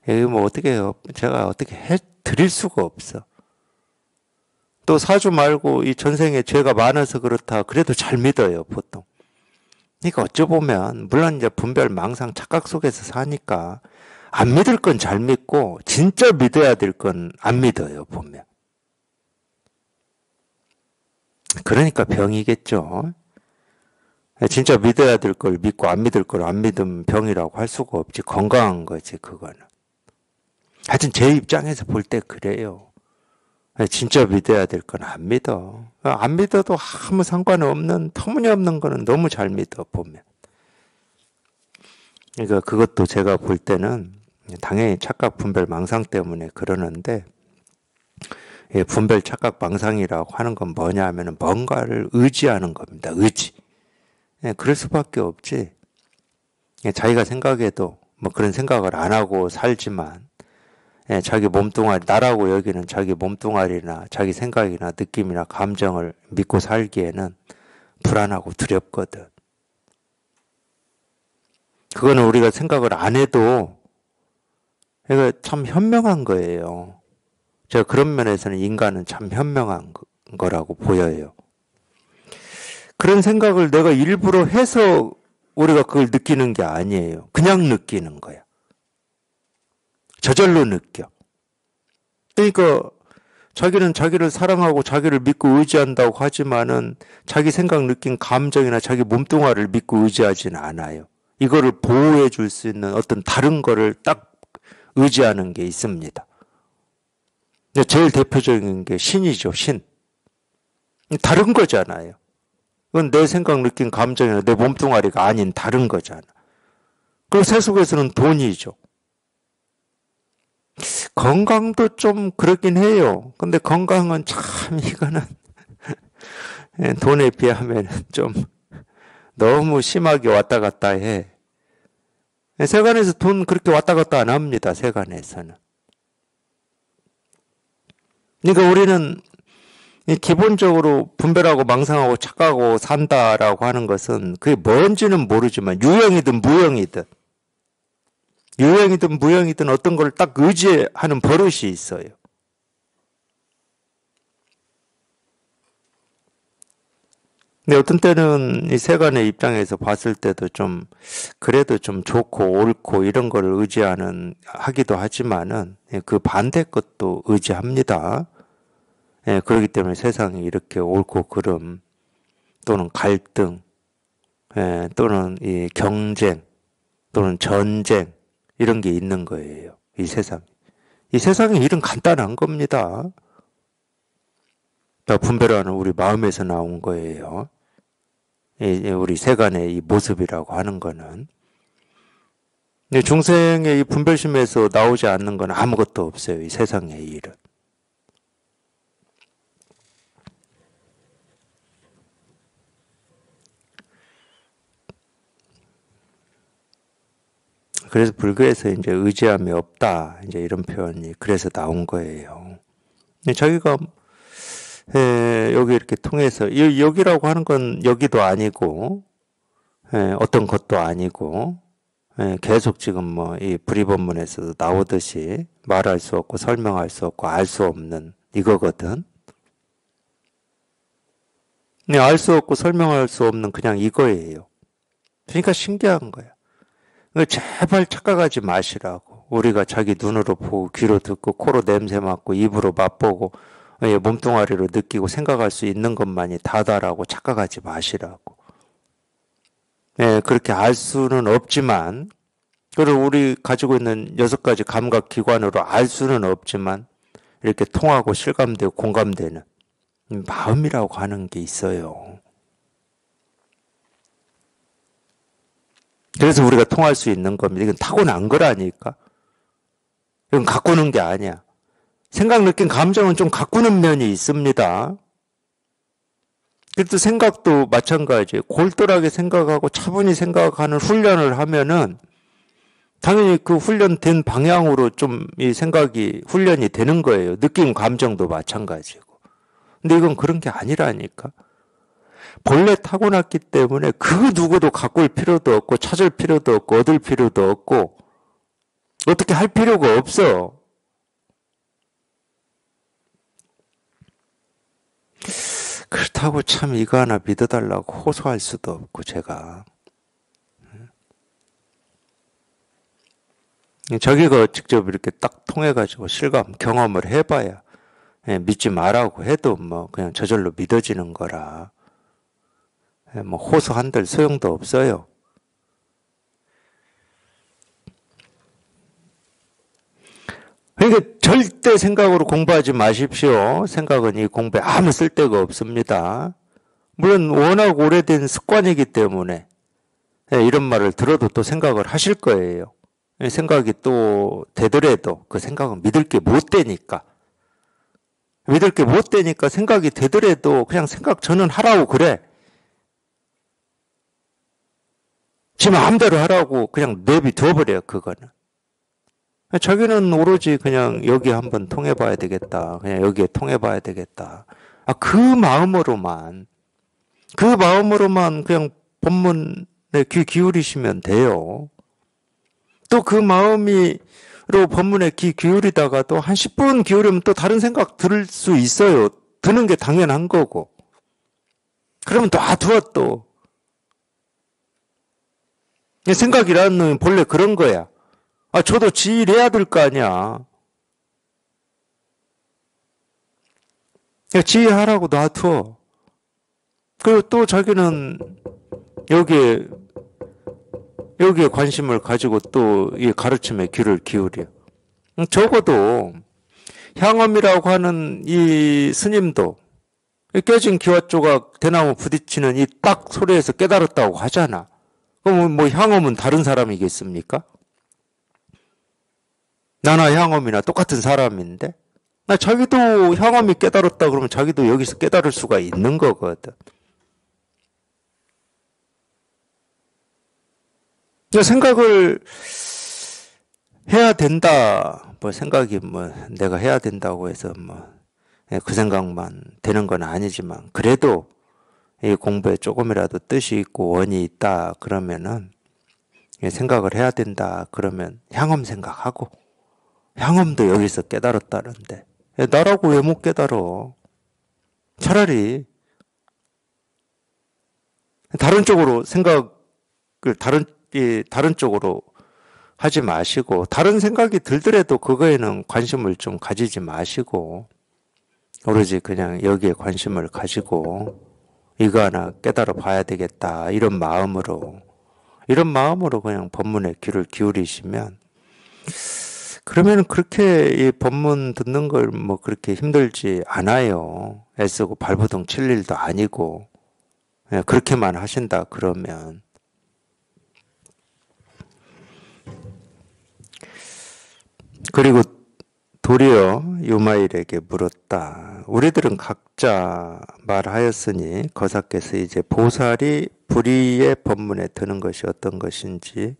이거 뭐 어떻게 제가 어떻게 해드릴 수가 없어. 또 사주 말고 이 전생에 죄가 많아서 그렇다 그래도 잘 믿어요 보통. 그러니까 어찌 보면 물론 이제 분별, 망상, 착각 속에서 사니까 안 믿을 건 잘 믿고 진짜 믿어야 될 건 안 믿어요 보면. 그러니까 병이겠죠. 진짜 믿어야 될 걸 믿고 안 믿을 걸 안 믿으면 병이라고 할 수가 없지. 건강한 거지, 그거는. 하여튼 제 입장에서 볼 때 그래요. 진짜 믿어야 될 건 안 믿어. 안 믿어도 아무 상관없는 터무니없는 거는 너무 잘 믿어, 보면. 그러니까 그것도 제가 볼 때는 당연히 착각, 분별, 망상 때문에 그러는데, 예, 분별, 착각, 망상이라고 하는 건 뭐냐 하면은 뭔가를 의지하는 겁니다. 의지. 예, 그럴 수밖에 없지. 예, 자기가 생각해도 뭐 그런 생각을 안 하고 살지만, 예, 자기 몸뚱아리, 나라고 여기는 자기 몸뚱아리나 자기 생각이나 느낌이나 감정을 믿고 살기에는 불안하고 두렵거든. 그거는 우리가 생각을 안 해도, 그러니까 참 현명한 거예요. 제가 그런 면에서는 인간은 참 현명한 거라고 보여요. 그런 생각을 내가 일부러 해서 우리가 그걸 느끼는 게 아니에요. 그냥 느끼는 거야. 저절로 느껴. 그러니까 자기는 자기를 사랑하고 자기를 믿고 의지한다고 하지만은 자기 생각, 느낀 감정이나 자기 몸뚱아리를 믿고 의지하진 않아요. 이거를 보호해 줄 수 있는 어떤 다른 거를 딱 의지하는 게 있습니다. 제일 대표적인 게 신이죠, 신. 다른 거잖아요. 그건 내 생각, 느낀 감정이나 내 몸뚱아리가 아닌 다른 거잖아. 그리고 세속에서는 돈이죠. 건강도 좀 그렇긴 해요. 근데 건강은 참 이거는 돈에 비하면 좀 너무 심하게 왔다 갔다 해. 세간에서 돈 그렇게 왔다 갔다 안 합니다. 세간에서는. 그러니까 우리는 기본적으로 분별하고 망상하고 착각하고 산다라고 하는 것은 그게 뭔지는 모르지만 유형이든 무형이든 어떤 걸 딱 의지하는 버릇이 있어요. 근데 어떤 때는 이 세간의 입장에서 봤을 때도 좀 그래도 좀 좋고 옳고 이런 걸 하기도 하지만은 그 반대 것도 의지합니다. 예, 그렇기 때문에 세상이 이렇게 옳고 그름 또는 갈등, 예, 또는 이 경쟁 또는 전쟁 이런 게 있는 거예요. 이 세상의 일은 간단한 겁니다. 다 분별하는 우리 마음에서 나온 거예요. 우리 세간의 이 모습이라고 하는 거는. 중생의 이 분별심에서 나오지 않는 건 아무것도 없어요. 이 세상의 일은. 그래서 불교에서 이제 의지함이 없다. 이제 이런 표현이 그래서 나온 거예요. 자기가 여기 이렇게 통해서 여기라고 하는 건 여기도 아니고 어떤 것도 아니고 계속 지금 뭐 이 불의법문에서도 나오듯이 말할 수 없고 설명할 수 없고 알 수 없는 이거거든. 알 수 없고 설명할 수 없는 그냥 이거예요. 그러니까 신기한 거야. 제발 착각하지 마시라고. 우리가 자기 눈으로 보고 귀로 듣고 코로 냄새 맡고 입으로 맛보고 몸뚱아리로 느끼고 생각할 수 있는 것만이 다다라고 착각하지 마시라고. 예, 그렇게 알 수는 없지만, 그리고 우리 가지고 있는 6가지 감각기관으로 알 수는 없지만, 이렇게 통하고 실감되고 공감되는 마음이라고 하는 게 있어요. 그래서 우리가 통할 수 있는 겁니다. 이건 타고난 거라니까. 이건 가꾸는 게 아니야. 생각, 느낀 감정은 좀 가꾸는 면이 있습니다. 그래도 생각도 마찬가지예요. 골똘하게 생각하고 차분히 생각하는 훈련을 하면은 당연히 그 훈련된 방향으로 좀 이 생각이 훈련이 되는 거예요. 느낌, 감정도 마찬가지고. 근데 이건 그런 게 아니라니까. 본래 타고났기 때문에 그 누구도 가꿀 필요도 없고 찾을 필요도 없고 얻을 필요도 없고 어떻게 할 필요가 없어. 그렇다고 참 이거 하나 믿어달라고 호소할 수도 없고 제가. 자기가 직접 이렇게 딱 통해가지고 실감, 경험을 해봐야 믿지 말라고 해도 뭐 그냥 저절로 믿어지는 거라. 뭐 호소한들 소용도 없어요. 그러니까 절대 생각으로 공부하지 마십시오. 생각은 이 공부에 아무 쓸데가 없습니다. 물론 워낙 오래된 습관이기 때문에 이런 말을 들어도 또 생각을 하실 거예요. 생각이 또 되더라도 그 생각은 믿을 게 못 되니까. 믿을 게 못 되니까 생각이 되더라도 그냥 생각 저는 하라고 그래. 지 마음대로 하라고 그냥 내비둬버려요, 그거는. 자기는 오로지 그냥 여기 한번 통해봐야 되겠다. 그냥 여기에 통해봐야 되겠다. 아, 그 마음으로만 그냥 본문에 귀 기울이시면 돼요. 또 그 마음으로 본문에 귀 기울이다가 또 한 10분 기울이면 또 다른 생각 들을 수 있어요. 드는 게 당연한 거고. 그러면 놔두어 또. 생각이라는 놈이 본래 그런 거야. 아, 저도 지일해야 될 거 아니야. 지일하라고 놔둬. 그리고 또 자기는 여기에 관심을 가지고 또 이 가르침에 귀를 기울여. 적어도 향엄이라고 하는 이 스님도 깨진 기와 조각 대나무 부딪히는 이 딱 소리에서 깨달았다고 하잖아. 그럼 뭐 향엄은 다른 사람이겠습니까? 나나 향엄이나 똑같은 사람인데, 나 자기도 향엄이 깨달았다 그러면 자기도 여기서 깨달을 수가 있는 거거든. 생각을 해야 된다. 뭐 생각이 뭐 내가 해야 된다고 해서 뭐 그 생각만 되는 건 아니지만 그래도 이 공부에 조금이라도 뜻이 있고 원이 있다 그러면은 생각을 해야 된다 그러면 향엄 생각하고 향엄도 여기서 깨달았다는데 나라고 왜 못 깨달어? 차라리 다른 쪽으로 생각을 다른 쪽으로 하지 마시고 다른 생각이 들더라도 그거에는 관심을 좀 가지지 마시고 오로지 그냥 여기에 관심을 가지고 이거 하나 깨달아 봐야 되겠다 이런 마음으로 그냥 법문에 귀를 기울이시면 그러면 그렇게 이 법문 듣는 걸 뭐 그렇게 힘들지 않아요. 애쓰고 발버둥 칠 일도 아니고 그렇게만 하신다 그러면 그리고 도리어 유마일에게 물었다. 우리들은 각자 말하였으니 거사께서 이제 보살이 불의의 법문에 드는 것이 어떤 것인지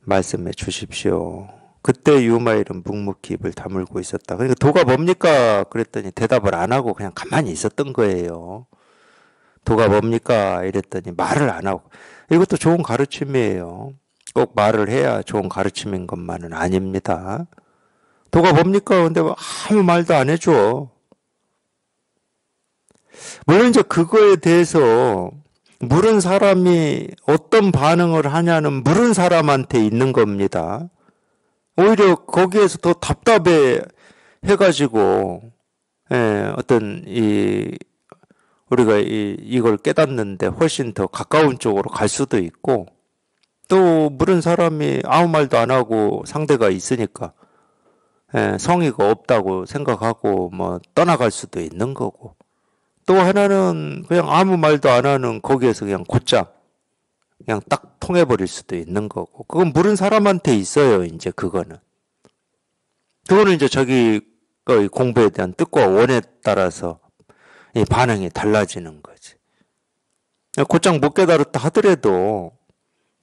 말씀해 주십시오. 그때 유마일은 묵묵히 입을 다물고 있었다. 그러니까 도가 뭡니까? 그랬더니 대답을 안 하고 그냥 가만히 있었던 거예요. 도가 뭡니까? 이랬더니 말을 안 하고. 이것도 좋은 가르침이에요. 꼭 말을 해야 좋은 가르침인 것만은 아닙니다. 도가 뭡니까? 근데 아무 말도 안 해줘. 물론 이제 그거에 대해서 물은 사람이 어떤 반응을 하냐는 물은 사람한테 있는 겁니다. 오히려 거기에서 더 답답해 해가지고, 어떤 우리가 이걸 깨닫는데 훨씬 더 가까운 쪽으로 갈 수도 있고, 또 물은 사람이 아무 말도 안 하고 상대가 있으니까, 성의가 없다고 생각하고 뭐 떠나갈 수도 있는 거고, 또 하나는 그냥 아무 말도 안 하는 거기에서 그냥 곧장 그냥 딱 통해버릴 수도 있는 거고, 그건 물은 사람한테 있어요. 이제 그거는 이제 자기의 공부에 대한 뜻과 원에 따라서 이 반응이 달라지는 거지. 곧장 못 깨달았다 하더라도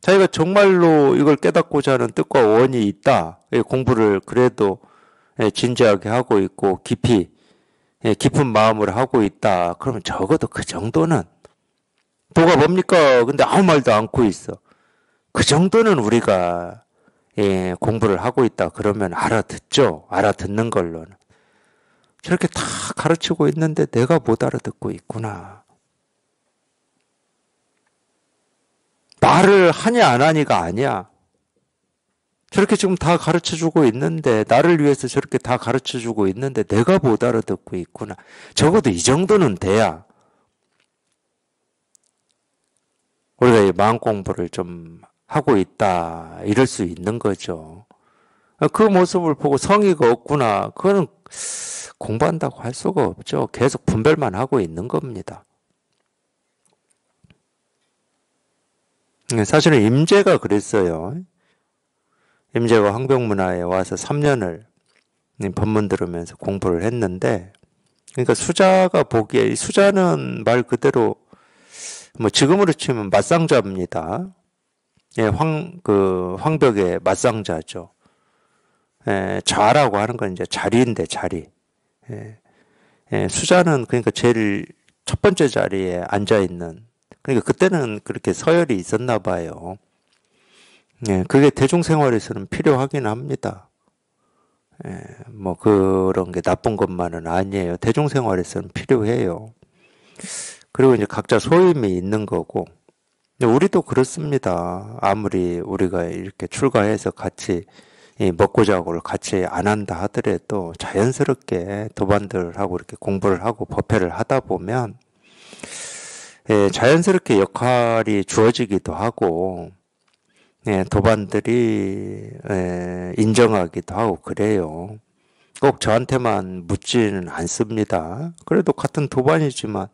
자기가 정말로 이걸 깨닫고자 하는 뜻과 원이 있다. 공부를 그래도 진지하게 하고 있고 깊은 마음으로 하고 있다. 그러면 적어도 그 정도는 도가 뭡니까? 근데 아무 말도 않고 있어. 그 정도는 우리가 공부를 하고 있다. 그러면 알아듣죠. 알아듣는 걸로는. 저렇게 다 가르치고 있는데 내가 못 알아듣고 있구나. 말을 하냐 안 하냐가 아니야. 저렇게 지금 다 가르쳐주고 있는데 나를 위해서 저렇게 다 가르쳐주고 있는데 내가 못 알아듣고 있구나. 적어도 이 정도는 돼야 우리가 이 마음 공부를 좀 하고 있다 이럴 수 있는 거죠. 그 모습을 보고 성의가 없구나, 그거는 공부한다고 할 수가 없죠. 계속 분별만 하고 있는 겁니다. 사실은 임재가 그랬어요. 임재가 황병문화에 와서 3년을 법문 들으면서 공부를 했는데, 그러니까 수자가 보기에, 수자는 말 그대로 뭐 지금으로 치면 맞상자입니다. 예, 황벽의 맞상자죠. 예, 좌라고 하는 건 이제 자리인데, 자리. 예, 예, 수자는 그러니까 제일 첫 번째 자리에 앉아 있는. 그러니까 그때는 그렇게 서열이 있었나 봐요. 예, 그게 대중생활에서는 필요하긴 합니다. 예, 뭐 그런 게 나쁜 것만은 아니에요. 대중생활에서는 필요해요. 그리고 이제 각자 소임이 있는 거고, 우리도 그렇습니다. 아무리 우리가 이렇게 출가해서 같이 먹고 자고를 같이 안 한다 하더라도 자연스럽게 도반들하고 이렇게 공부를 하고 법회를 하다 보면 자연스럽게 역할이 주어지기도 하고 도반들이 인정하기도 하고 그래요. 꼭 저한테만 묻지는 않습니다. 그래도 같은 도반이지만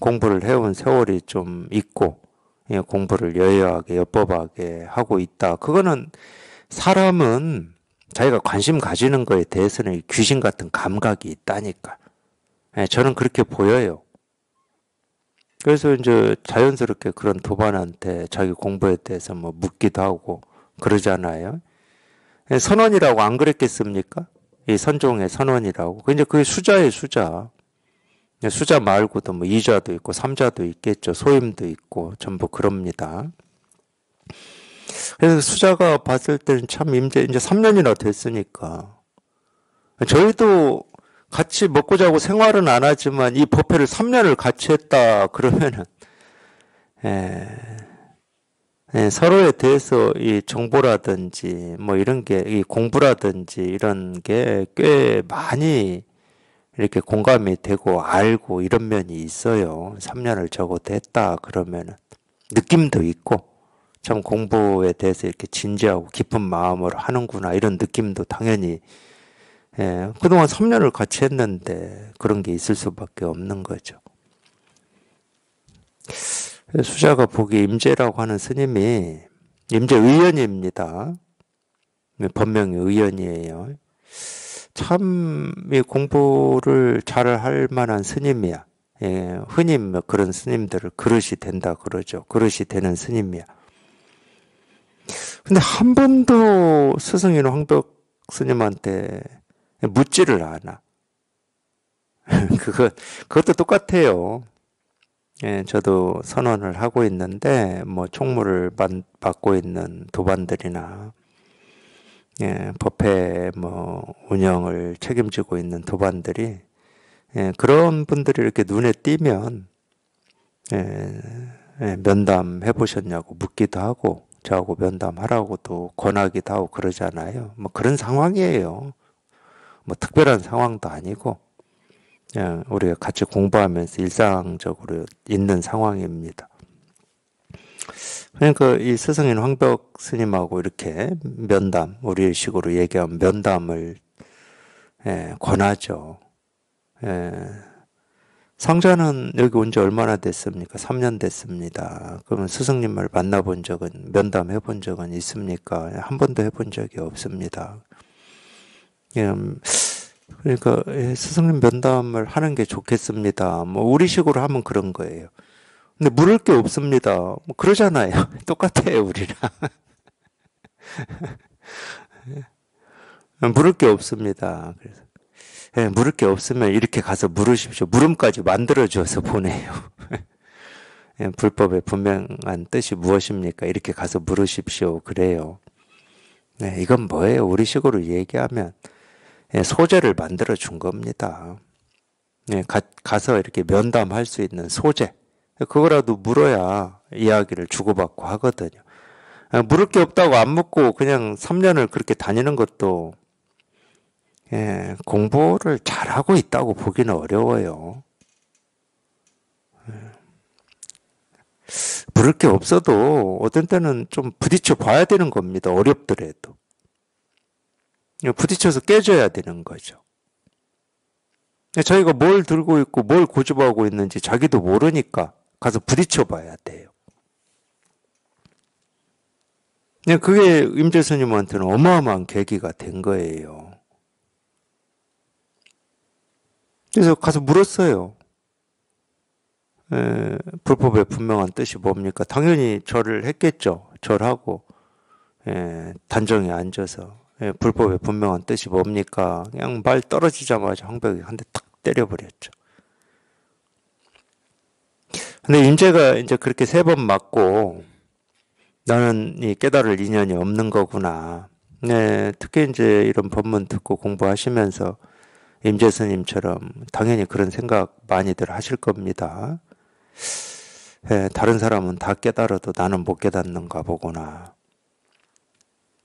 공부를 해온 세월이 좀 있고 공부를 여유하게 여법하게 하고 있다. 그거는 사람은 자기가 관심 가지는 거에 대해서는 귀신 같은 감각이 있다니까. 저는 그렇게 보여요. 그래서 이제 자연스럽게 그런 도반한테 자기 공부에 대해서 뭐 묻기도 하고 그러잖아요. 선원이라고 안 그랬겠습니까? 이 선종의 선원이라고. 근데 그게 수자예요, 수자. 수자 말고도 뭐 2자도 있고 3자도 있겠죠. 소임도 있고 전부 그럽니다. 그래서 수자가 봤을 때는 참 이제 3년이나 됐으니까. 저희도 같이 먹고 자고 생활은 안 하지만 이 법회를 3년을 같이 했다 그러면은 서로에 대해서 이 정보라든지 뭐 이런 게, 이 공부라든지 이런 게 꽤 많이 이렇게 공감이 되고 알고 이런 면이 있어요. 3년을 적어도 했다 그러면은 느낌도 있고, 참 공부에 대해서 이렇게 진지하고 깊은 마음으로 하는구나 이런 느낌도 당연히, 그동안 3년을 같이 했는데 그런 게 있을 수밖에 없는 거죠. 수자가 보기 임재라고 하는 스님이 임재 의연입니다. 법명이 의연이에요. 참 이 공부를 잘 할 만한 스님이야. 예, 흔히 그런 스님들을 그릇이 된다 그러죠. 그릇이 되는 스님이야. 근데 한 번도 스승인 황벽 스님한테 묻지를 않아. 그것도 똑같아요. 예, 저도 선언을 하고 있는데 뭐 총무를 받고 있는 도반들이나 법회 뭐 운영을 책임지고 있는 도반들이 그런 분들이 이렇게 눈에 띄면 면담해 보셨냐고 묻기도 하고, 저하고 면담하라고도 권하기도 하고 그러잖아요. 뭐 그런 상황이에요. 뭐 특별한 상황도 아니고 그냥 우리가 같이 공부하면서 일상적으로 있는 상황입니다. 그러니까 이 스승인 황벽 스님하고 이렇게 면담, 우리의 식으로 얘기하면 면담을 권하죠. 상자는 여기 온 지 얼마나 됐습니까? 3년 됐습니다. 그러면 스승님을 만나본 적은, 면담해 본 적은 있습니까? 한 번도 해본 적이 없습니다. 그러니까 스승님 면담을 하는 게 좋겠습니다. 뭐 우리 식으로 하면 그런 거예요. 근데 물을 게 없습니다. 뭐 그러잖아요. 똑같아요, 우리랑. 물을 게 없습니다. 그래서 물을 게 없으면 이렇게 가서 물으십시오. 물음까지 만들어줘서 보내요. 불법의 분명한 뜻이 무엇입니까? 이렇게 가서 물으십시오. 그래요. 이건 뭐예요? 우리 식으로 얘기하면 소재를 만들어 준 겁니다. 가서 이렇게 면담할 수 있는 소재. 그거라도 물어야 이야기를 주고받고 하거든요. 물을 게 없다고 안 묻고 그냥 3년을 그렇게 다니는 것도 공부를 잘하고 있다고 보기는 어려워요. 물을 게 없어도 어떤 때는 좀 부딪혀 봐야 되는 겁니다. 어렵더라도. 부딪혀서 깨져야 되는 거죠. 자기가 뭘 들고 있고 뭘 고집하고 있는지 자기도 모르니까 가서 부딪혀 봐야 돼요. 그게 임재스님한테는 어마어마한 계기가 된 거예요. 그래서 가서 물었어요. 불법의 분명한 뜻이 뭡니까? 당연히 절을 했겠죠. 절하고 단정에 앉아서 불법의 분명한 뜻이 뭡니까? 그냥 말 떨어지자마자 황벽에 한 대 탁 때려버렸죠. 근데 임재가 이제 그렇게 세 번 맞고 나는 이 깨달을 인연이 없는 거구나. 네, 특히 이제 이런 법문 듣고 공부하시면서 임재 스님처럼 당연히 그런 생각 많이들 하실 겁니다. 네, 다른 사람은 다 깨달아도 나는 못 깨닫는가 보구나.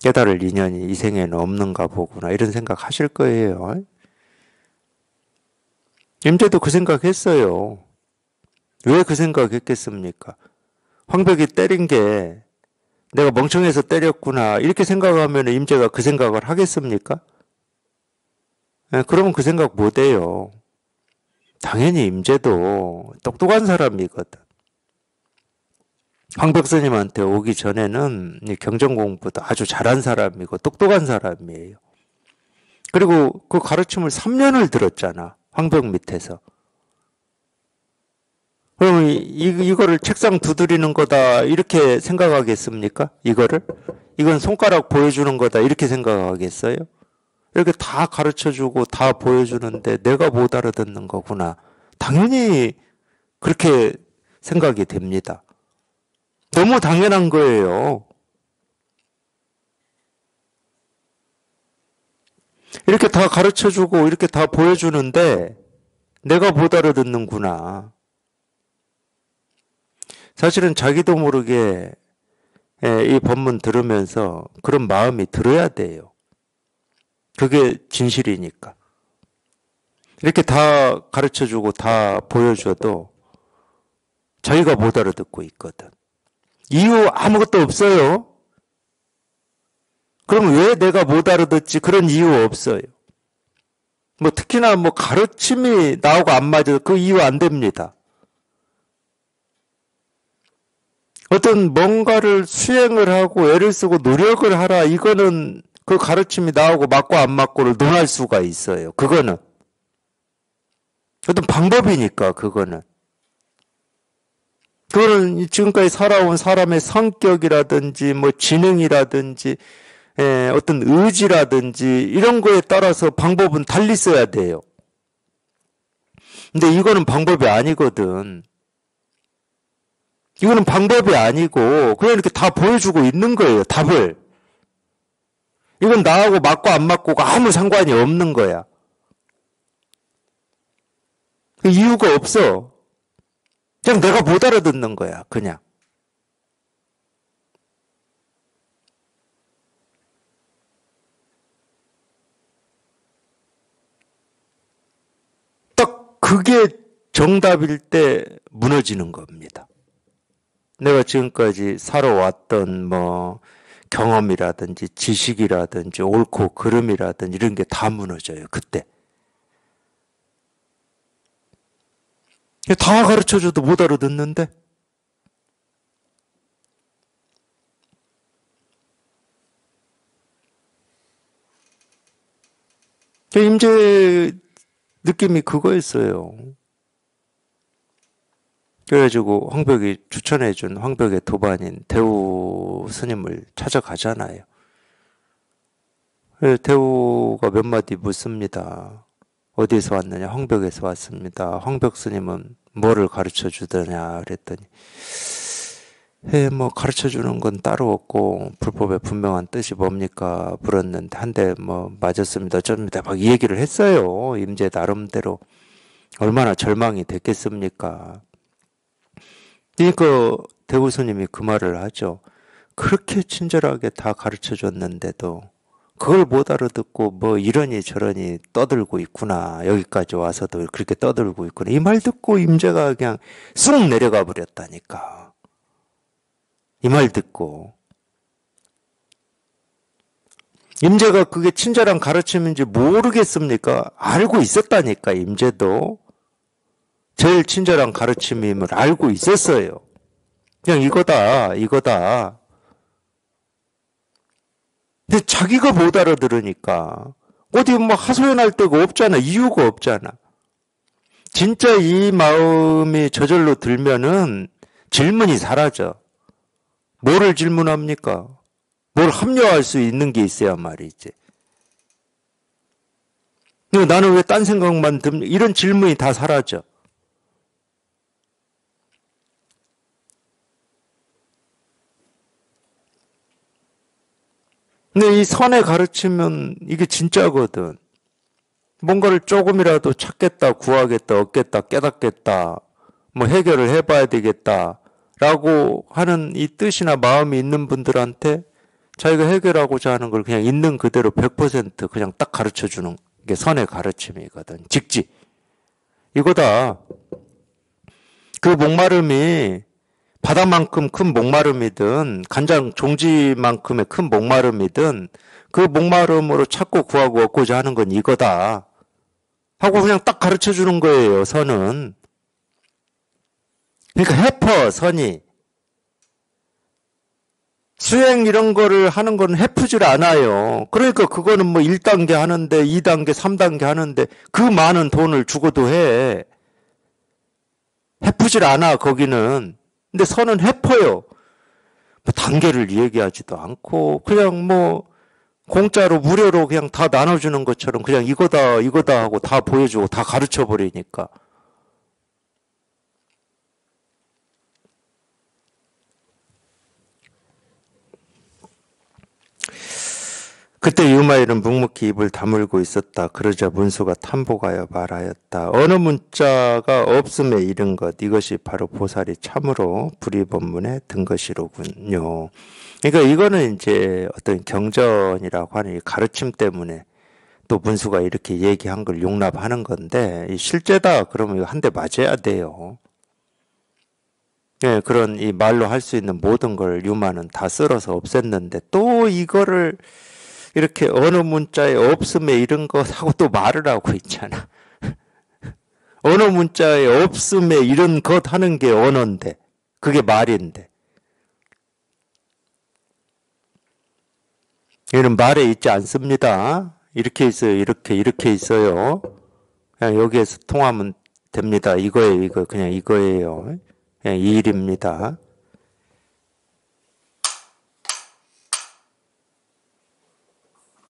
깨달을 인연이 이 생에는 없는가 보구나. 이런 생각 하실 거예요. 임재도 그 생각했어요. 왜 그 생각했겠습니까? 황벽이 때린 게 내가 멍청해서 때렸구나 이렇게 생각하면 임재가 그 생각을 하겠습니까? 네, 그러면 그 생각 못해요. 당연히 임재도 똑똑한 사람이거든. 황벽스님한테 오기 전에는 경전공부도 아주 잘한 사람이고 똑똑한 사람이에요. 그리고 그 가르침을 3년을 들었잖아. 황벽 밑에서. 그러면 이거를 책상 두드리는 거다 이렇게 생각하겠습니까? 이거를? 이건 손가락 보여주는 거다 이렇게 생각하겠어요? 이렇게 다 가르쳐주고 다 보여주는데 내가 못 알아듣는 거구나. 당연히 그렇게 생각이 됩니다. 너무 당연한 거예요. 이렇게 다 가르쳐주고 이렇게 다 보여주는데 내가 못 알아듣는구나. 사실은 자기도 모르게 이 법문 들으면서 그런 마음이 들어야 돼요. 그게 진실이니까. 이렇게 다 가르쳐주고 다 보여줘도 자기가 못 알아듣고 있거든. 이유 아무것도 없어요. 그럼 왜 내가 못 알아듣지? 그런 이유 없어요. 뭐 특히나 뭐 가르침이 나오고 안 맞아도 그 이유 안 됩니다. 어떤 뭔가를 수행을 하고 애를 쓰고 노력을 하라. 이거는 그 가르침이 나오고 맞고 안 맞고를 논할 수가 있어요. 그거는. 어떤 방법이니까 그거는. 그거는 지금까지 살아온 사람의 성격이라든지 뭐 지능이라든지 어떤 의지라든지 이런 거에 따라서 방법은 달리 써야 돼요. 근데 이거는 방법이 아니거든. 이거는 방법이 아니고 그냥 이렇게 다 보여주고 있는 거예요. 답을. 이건 나하고 맞고 안 맞고가 아무 상관이 없는 거야. 그 이유가 없어. 그냥 내가 못 알아듣는 거야. 그냥. 딱 그게 정답일 때 무너지는 겁니다. 내가 지금까지 살아왔던 뭐 경험이라든지 지식이라든지 옳고 그름이라든지 이런 게 다 무너져요. 그때. 다 가르쳐줘도 못 알아듣는데. 임재 느낌이 그거였어요. 그래가지고 황벽이 추천해준 황벽의 도반인 대우 스님을 찾아가잖아요. 대우가 몇 마디 묻습니다. 어디에서 왔느냐? 황벽에서 왔습니다. 황벽 스님은 뭐를 가르쳐주더냐? 그랬더니 뭐 가르쳐주는 건 따로 없고 불법의 분명한 뜻이 뭡니까? 물었는데 한 대 뭐 맞았습니다. 어쩝니다. 막 이 얘기를 했어요. 임재 나름대로. 얼마나 절망이 됐겠습니까? 그러니까 대우 스님이 그 말을 하죠. 그렇게 친절하게 다 가르쳐줬는데도 그걸 못 알아듣고 뭐 이러니 저러니 떠들고 있구나. 여기까지 와서도 그렇게 떠들고 있구나. 이 말 듣고 임재가 그냥 쑥 내려가 버렸다니까. 이 말 듣고 임제가 그게 친절한 가르침인지 모르겠습니까? 알고 있었다니까. 임제도 제일 친절한 가르침임을 알고 있었어요. 그냥 이거다. 근데 자기가 못 알아들으니까 어디 뭐 하소연할 데가 없잖아. 이유가 없잖아. 진짜 이 마음이 저절로 들면은 질문이 사라져. 뭐를 질문합니까? 뭘 합리화할 수 있는 게 있어야 말이지. 나는 왜 딴 생각만 듭니까? 이런 질문이 다 사라져. 근데 이 선에 가르치면 이게 진짜거든. 뭔가를 조금이라도 찾겠다, 구하겠다, 얻겠다, 깨닫겠다, 뭐 해결을 해봐야 되겠다 라고 하는 이 뜻이나 마음이 있는 분들한테 자기가 해결하고자 하는 걸 그냥 있는 그대로 100% 그냥 딱 가르쳐주는 게 선의 가르침이거든. 직지. 이거다. 그 목마름이 바다만큼 큰 목마름이든 간장 종지만큼의 큰 목마름이든 그 목마름으로 찾고 구하고 얻고자 하는 건 이거다 하고 그냥 딱 가르쳐주는 거예요. 선은. 그러니까 해퍼, 선이. 수행 이런 거를 하는 건 해프질 않아요. 그러니까 그거는 뭐 1단계 하는데 2단계, 3단계 하는데 그 많은 돈을 주고도 해. 해프질 않아 거기는. 근데 선은 해퍼요. 뭐 단계를 얘기하지도 않고 그냥 뭐 공짜로 무료로 그냥 다 나눠주는 것처럼 그냥 이거다 하고 다 보여주고 다 가르쳐버리니까. 그때 유마일은 묵묵히 입을 다물고 있었다. 그러자 문수가 탐복하여 말하였다. 어느 문자가 없음에 이른 것, 이것이 바로 보살이 참으로 불의법문에 든 것이로군요. 그러니까 이거는 이제 어떤 경전이라고 하는 이 가르침 때문에 또 문수가 이렇게 얘기한 걸 용납하는 건데, 실제다 그러면 이거 한 대 맞아야 돼요. 예, 그런 이 말로 할 수 있는 모든 걸 유마는 다 쓸어서 없앴는데 또 이거를 이렇게 어느 문자에 없음에 이른 것하고 또 말을 하고 있잖아. 어느 문자에 없음에 이른 것 하는 게 언어인데 그게 말인데 얘는 말에 있지 않습니다. 이렇게 있어요. 이렇게 있어요. 그냥 여기에서 통하면 됩니다. 이거예요. 그냥 이거예요. 그냥 이 일입니다.